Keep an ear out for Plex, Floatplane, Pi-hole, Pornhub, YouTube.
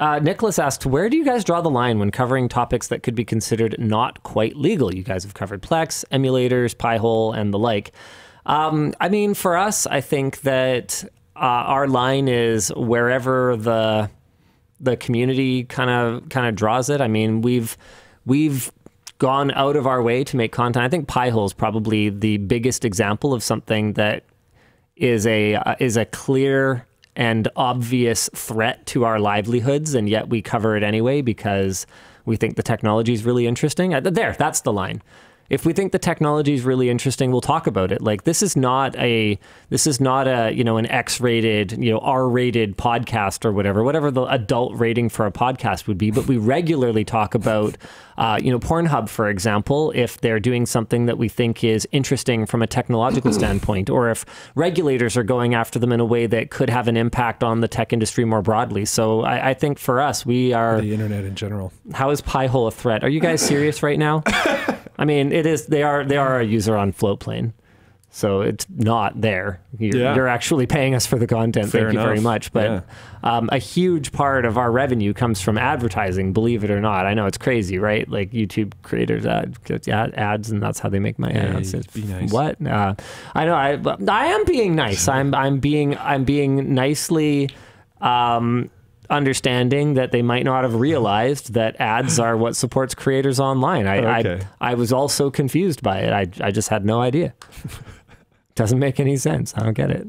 Nicholas asked, where do you guys draw the line when covering topics that could be considered not quite legal? You guys have covered Plex, emulators, Pi-hole, and the like. I mean, for us, I think that our line is wherever the community kind of draws it. I mean, we've gone out of our way to make content. I think Pi-hole is probably the biggest example of something that is a clear and obvious threat to our livelihoods, and yet we cover it anyway because we think the technology is really interesting. There, that's the line. If we think the technology is really interesting, we'll talk about it. Like, this is not a, you know, an X-rated, you know, R-rated podcast or whatever the adult rating for a podcast would be. But we regularly talk about, you know, Pornhub, for example, if they're doing something that we think is interesting from a technological standpoint, or if regulators are going after them in a way that could have an impact on the tech industry more broadly. So I think for us, we are the internet in general. How is Pi-hole a threat? Are you guys serious right now? I mean, it is. They are a user on Floatplane, so it's not there. You're actually paying us for the content. Fair enough. Thank you very much. But yeah. A huge part of our revenue comes from advertising. Believe it or not, I know it's crazy, right? Like YouTube creators ads, and that's how they make money. Yeah, be nice. What? I know. I am being nice. I'm being nicely. Understanding that they might not have realized that ads are what supports creators online. I was also confused by it. I just had no idea. Doesn't make any sense. I don't get it.